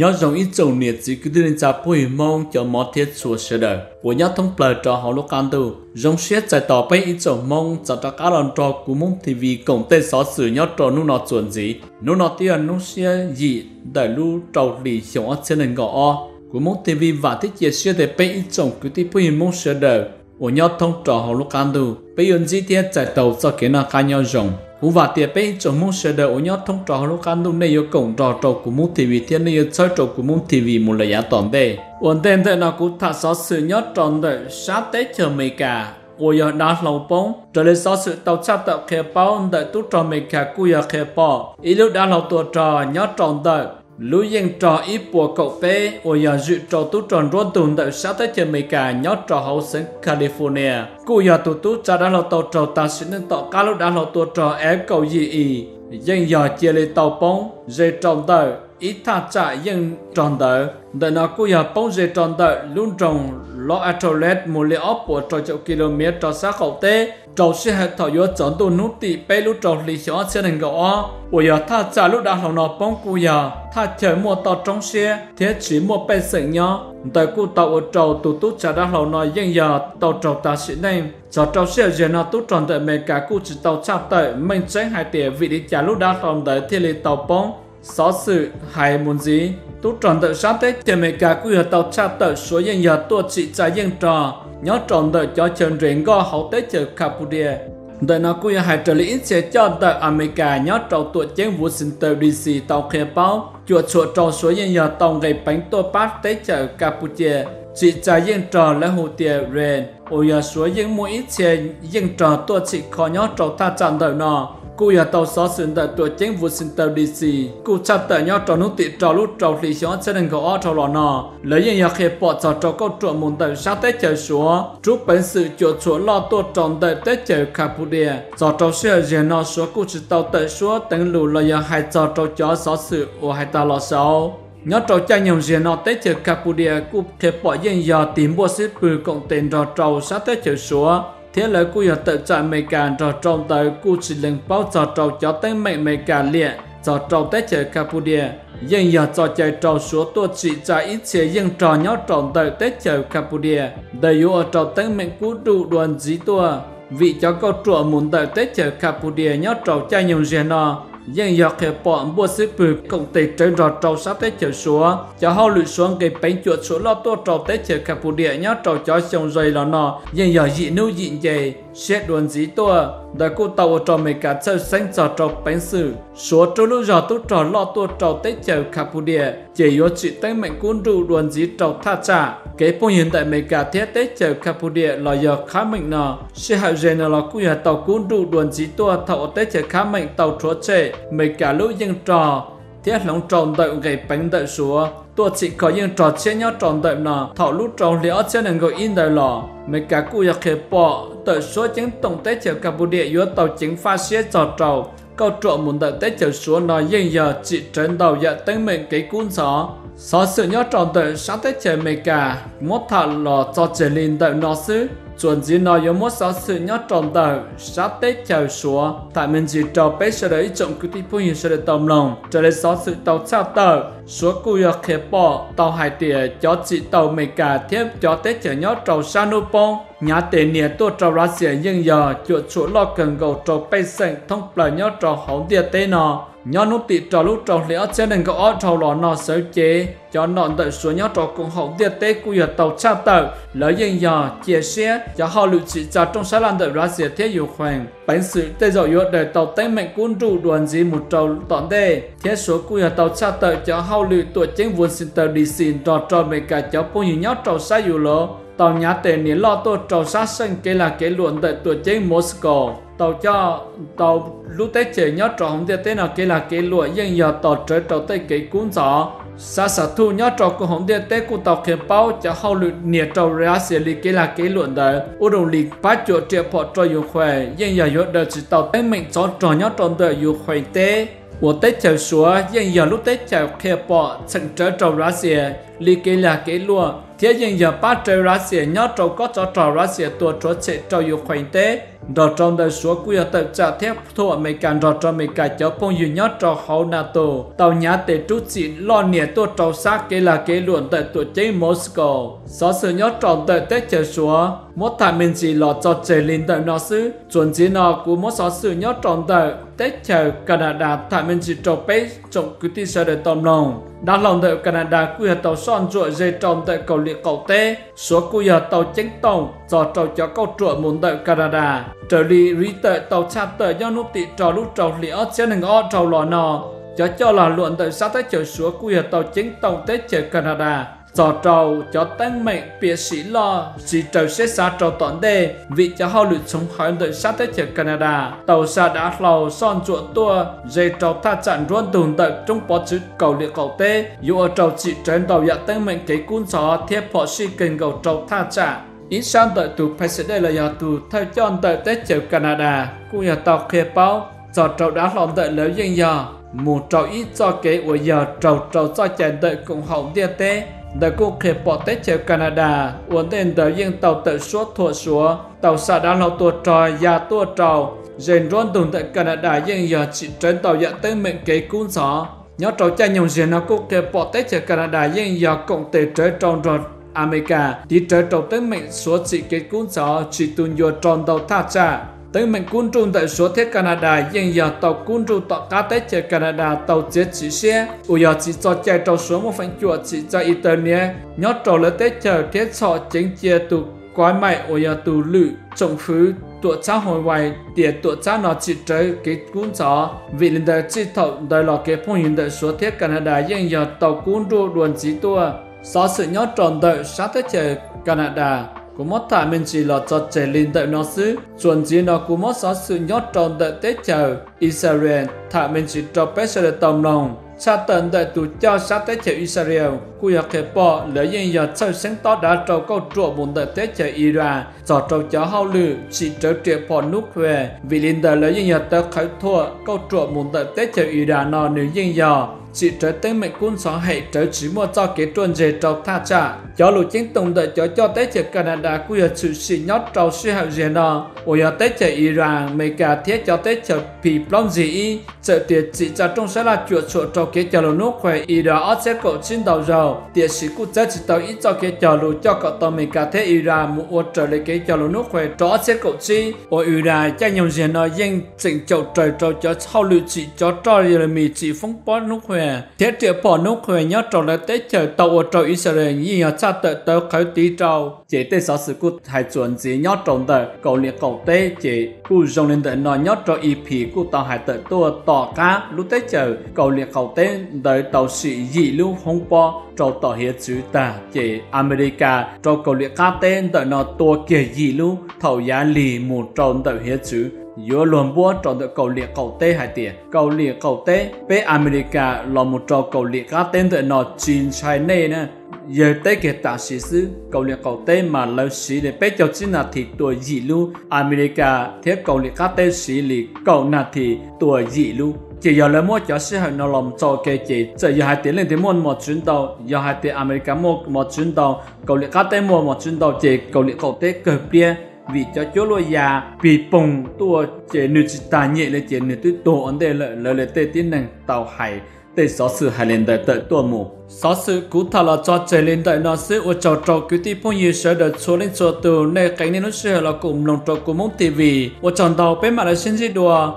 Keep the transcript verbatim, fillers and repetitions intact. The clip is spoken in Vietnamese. nhớ rằng ít dầu nhiệt chỉ cứ đưa lên ra bùi mông cho món thiết sửa sửa đời của nhớ thông bờ cho họ lúc ăn tù dòng xét giải tỏ bấy ít dầu mông cho các cá đoàn trò của mông thì vì cổng tên xóa xử nhớ trò nụ nọ chuẩn gì nụ nọ tiền nụ xe dị đại lưu trầu lì hiểu ở trên nền gõ o của mông thì vì và thích dễ sửa để bấy ít dầu cứ tí bùi mông sửa đời của nhớ thông trò họ lúc ăn tù bấy yên dĩ thiết giải tàu cho kiến là khai nhau dòng cú và tiệp bên trong môn sờ đời nhót thông trò lúc ăn lúc này có cổng trò trò của môn thì vì thiên này chơi trò của môn thì vì một lời giả toàn đề ổn định thế nào cũng thà xóa sự nhót tròn đời sát tết chờ mày cả cô giờ đã lâu bóng trở lên xóa sự tàu sát tàu khe bao đợi tú trò mày cả cô giờ khe bỏ ý lúc đã lâu tuổi trò nhót tròn đời lũ dân trò ít của cậu bé ở nhà dự trò tú tròn rôn tùn tại xã tới trên mấy cả nhót trò hậu sinh California cụ nhà tụ tú cha đã lo tàu trò ta sẽ nên tỏ cá lúc đã lo tàu trò ép cầu gì ý dân giờ chia lên tàu bóng dây tròn tờ ít tha trại dân tròn tờ đợi nó cụ nhà bóng dây tròn tờ luôn trồng lo Angeles một lễ ốp của trò triệu km trò xã khẩu tế trâu sẽ hẹn thảo yếu chọn tù nút tị bê lúc trâu lý xóa xe nền gạo o ủa giờ tha trả lúc đã hỏng nọ bóng cụ giờ tha chờ mua tàu trong xe thế chỉ mua bê sợi nhó tại cụ tàu ở trâu tù tút trả đã hỏng nọ dân giờ tàu trâu ta sĩ nêm cho trâu xe giờ nó tút tròn tại mẹ cả cụ chỉ tàu chạp tại mình tránh hai tỉa vị đi trả lúc đã hỏng tới thiên lý tàu bóng xóa sự hay muốn gì tút tròn tại sát tết thì mẹ cả cụ giờ tàu chạp tại số dân giờ tù chỉ trả dân trò nhớ tròn đời cho trường rèn go hậu tế chợ Campuchia đời nào cũng hãy trợ lý sẽ cho đời America nhớ tròn tuổi chiến Washington đê xê tàu khe báo chuột chuột tròn số nhân giờ tàu ngày bánh tô bát tế chợ Campuchia chị trả dân trò là hồ tiền rèn ôi giờ số dân mua ít xe dân trò tuổi chị khó nhớ tròn ta chọn đời nọ cụ giờ tàu xóa sườn đời tuổi chiến Washington đê xê cụ chặt đời nhớ tròn nút tiệt trò lúc tròn thì xóa sẽ đừng có trò lò nọ lấy dân giờ khi bỏ trò trò câu chuyện muốn đời sát tết trời xóa chúc bánh sự chuột xóa lo tuổi tròn đời tết trời Campuchia trò trò xưa giờ nọ xóa cụ chỉ tàu tệ xóa tính lù là giờ hai trò trò chó xóa sự ở hai ta lò sáu nhớ trò cha nhồng giờ nọ tết trời Campuchia cụ khi bỏ dân giờ tìm mua xếp bự cộng tiền trò trò sát tết trời xóa thế là cô giờ tự chạy mày cả trò trong tới cô chỉ lần bao trò trâu cho tới mẹ mày cả liệt trò trâu tới chơi Campuchia dân giờ trò chơi trâu số tua chỉ chạy ít chế dân trò nhót tròn tới tới chơi Campuchia đầy yếu ở trò tới mẹ cú đủ đoàn dí tua vị cho câu chuyện muốn tới tới chơi Campuchia nhót trâu cha nhung rẻ nọ dân giờ khép bọn mua súp bự cộng tiền trên trò trâu sắp tới chơi số cho họ lụi xuống cái bánh chuột số lo tua trâu tới chơi Campuchia nhót trâu cho xong rồi là nọ dân giờ dị nấu dị dày xét đồn dí tua đời cô tàu trò mấy cả chơi xanh trò trâu bánh sử số trâu lúc giờ tu trò lo tua trâu tới chơi Campuchia chỉ có chị tới mạnh cuốn rượu đồn dí trâu tha trả cái phong hiện tại mấy cả thế tới chơi Campuchia là giờ khá mạnh nọ sẽ hậu gen là cô nhà tàu cuốn rượu đồn dí tua thầu tới chơi khá mạnh tàu chúa trẻ mấy cả lúc dân trò thiết lòng tròn đậu gầy bánh đậu xúa tôi chỉ có những trò chơi nhau tròn đậu nào thọ lúc tròn liễu trên nền gọi in đời lò mấy cả cụ giặc khề bỏ tờ số chính tổng tế chèo Campuchia yếu tàu chính pha xe trò trầu câu trộn muốn đợi tế chèo xúa nói dành giờ chỉ trấn đầu dạ tính mình cái cuốn gió xóa sự nhau tròn đậu sáng tế chèo mấy cả mốt thọ lò cho trẻ lên đậu nó xứ chuẩn gì nói yếu mốt xóa sự nhau tròn đậu sáng tế chèo xúa tại mình chỉ trò bế sẽ đợi trọng cứ tí phương hình sẽ được tầm lòng trở lên xóa sự tàu trao tờ số cụ yếu khế bỏ tàu hải tỉa cho chị tàu mấy cả thêm cho tế chèo nhau trầu sang nô bông nhà tiền nhà tôi trâu lá xẻ nhưng giờ chuột chỗ lo cần gầu trâu bay sành thông là nhớ trâu hỏng tiền tê nọ nhớ nút tị trâu lúc trâu lẽ sẽ đừng có trâu lò nọ sớm chế cho nọn đợi xuống nhớ trâu cũng hỏng tiền tê cua giờ tàu trao tàu lỡ nhưng giờ chia sẻ cho họ lựa chỉ cho trong xã làm đợi lá xẻ thế nhiều khoảng bánh sự tê dầu yếu đời tàu tây mạnh cuốn trụ đoàn gì một trâu tọn tê thế số cua giờ tàu trao tàu cho họ lựa tuổi chính vốn sinh tàu đi xin trò trò mấy cả cháu bao nhiêu nhớ trâu sai dù lỡ tàu nhà tiền nến lo tôi trầu sát sinh cái là cái luận tại tuổi chế Moscow tàu cho tàu lúc tết chế nhớ trò không tiền tết nào cái là cái luận nhưng giờ tàu trời tàu tây cái cuốn gió xa xa thu nhớ trò của không tiền tết của tàu khen bao cho hậu lụt nề trầu ra xử lý cái là cái luận đấy ô đồng lịch phát chỗ triệu họ cho yêu khỏe nhưng giờ yếu đời chỉ tàu tết mình cho trò nhớ tròn đời yêu khỏe tết của tết trời xúa nhưng giờ lúc tết trời khe bỏ chẳng trở trầu ra xử lý cái là cái luận thế nhưng giờ bắt trời lá xẻ nhớ trâu có cho trâu lá xẻ tua chúa sẽ trâu yêu khoảnh tế đợt trong đời số cuối ở tập trả thép thua mấy càng đợt trong mấy cả cháu phong yêu nhớ trâu hậu na tổ tàu nhá tề trút xịn lo nè tua trâu xác cái là cái luận tại tuổi chế Moscow sáu sự nhớ trâu tại tết trời số mỗi thằng mình chỉ lo cho trời linh tại nó xứ chuẩn chỉ nó của mỗi sáu sự nhớ trâu tại tết trời Canada thằng mình chỉ trâu bé trông cứ tin sợ để tôm lòng đã lòng tại Canada quy hoạch tàu son ruột dây trồng tại cầu liệt cầu tê số quy hoạch tàu chính tổng do trâu chó câu ruột muốn tại Canada trở đi rí tại tàu chạm tại do nút tị trò lúc trâu liệt sẽ đừng o trâu lò nò chó cho là luận tại sát tới trời số quy hoạch tàu chính tổng tết trời Canada do trâu chó tăng mệnh bịa sĩ lo chỉ trâu sẽ xa trâu toàn đê vì chó hao lụt sống khỏi tại sát tới trời Canada tàu xa đã lầu son ruột tua dây trâu tha chặn luôn tồn tại trong bó chữ cầu liệt cầu tê dù trâu chỉ trên tàu dạ tăng mệnh cái cuốn gió thiếp họ si kênh cầu trâu tha chặn ít sang tại tù president là nhà tù theo chọn tại tết trời Canada cũng nhà tàu khê báo do trâu đã lòng tại lớn dân giờ một trâu ít do kế của giờ trâu trâu do chèn tại cùng hậu địa tê đại cô khép bỏ tết chèo Canada uốn đến tới những tàu tự suốt thua xuống tàu xa đã lâu tua tròi và tua trầu dền rôn tùng tại Canada nhưng giờ chỉ trên tàu dẫn tới mệnh kế cuốn gió nhớ trâu cha nhung dền nó cô khép bỏ tết chèo Canada nhưng giờ cộng tế trái tròn rột America đi trái trâu tới mệnh số chỉ kế cuốn gió chỉ tuôn vô tròn tàu tha trả tới mệnh cuốn trung tại số thế Canada nhưng giờ tàu cuốn trung tọa cá tết chèo Canada tàu chết chỉ xe ủi giờ chỉ cho chạy tàu số một phần chuột chỉ cho internet nhót trò lỡ tết chèo thế sọ chính chia tụ quái mày ủi giờ tụ lự trồng phứ tụa cha hồi hoài tiền tụa cha nó chỉ chơi cái cuốn gió vì lần đầu chỉ thầu đời lò cái phong hình tại số thế Canada nhưng giờ tàu cuốn trung đuồn chỉ tua do sự nhót tròn đợi sát tết chèo Canada cú mót thả mình chỉ là cho trẻ linh tại nó xứ chuẩn chỉ nó cú mót xóa sự nhót tròn tại tết trời Israel thả mình chỉ cho bé sẽ được tầm lòng xa tận tại tù cho sát tết trời Israel cú nhà khép bỏ lấy những giờ sau sáng to đã trâu câu trụ bốn tại tết trời Iran do trâu chó hao lử chỉ trở trẻ bỏ nút về vì linh tại lấy những giờ tới khởi thua câu trụ bốn tại tết trời Iran nó nếu những giờ chỉ trở tên mệnh quân xóa hệ trở chỉ mua cho kế trôn dề trâu tha trả cho lũ chính tổng đợi cho cho tết trời Canada quy hợp sự xì nhót trâu suy hậu dề nó ôi ở tết trời Iran mấy cả thiết cho tết trời phì plong dì y sợ tiệt chỉ cho trong sẽ là chuột sổ trâu kế cho lũ nước khỏe Iran ớt sẽ cậu xin đầu dầu tiệt sĩ cụ chết chỉ tao ít cho kế cho lũ cho cậu tao mấy cả thế Iran một ô trở lấy kế cho lũ nước khỏe trâu ớt sẽ cậu xin ôi Iran chắc nhiều dề nó danh chỉnh chậu trời trâu cho sau lũ chỉ cho trâu dề mì chỉ phong bó nước khỏe thế triệu bỏ nước khỏe nhớ trò là tết trời tàu ở trò Israel như nhớ cha tợ tớ khởi tí trâu chế tê sáu sự cụ hãy chuẩn gì nhớ trồng tờ cầu liệt cầu tê chế cụ dòng lên tờ nó nhớ trò y phí cụ tàu hải tợ tua tỏ cá lúc tết trời cầu liệt cầu tê đời tàu sĩ dị lưu không po trò tỏ hiến chữ tà chế America trò cầu liệt cá tên tờ nó tua kia dị lưu thầu giá lì một trồng tờ hiến chữ giữa luồng búa tròn tại cầu liệt cầu tê hai tiền cầu liệt cầu tê với America là một trò cầu liệt cá tên tại nó chín trái này nè giờ tê kể tạ sĩ sư cầu liệt cầu tê mà lâu sĩ để bé cho chính là thì tuổi dị lưu America thế cầu liệt cá tên sĩ liệt cầu là thì tuổi dị lưu chỉ giờ lấy mua cho sĩ hậu nó làm trò kê chỉ giờ giờ hai tiếng lên tiếng mua một chuyến tàu giờ hai tiếng America mua một chuyến tàu cầu liệt cá tên mua một chuyến tàu chỉ cầu liệt cầu tê cờ bia vì cho chỗ lôi già vì bùng tua chế nữ chỉ ta nhẹ lên chế nữ tuyết tổ ấn đề lợi lợi lợi tê tiến năng tàu hải tê xó sự hải lên đời tệ tua mù xó sự cú thà là cho chế lên đời nó sẽ ủa trò trò cứu tí phong như sở đợt số lên số từ nơi cánh nên nó sẽ là cùng lòng trò của mông tivi ủa tròn tàu bế mặt là xin gì đùa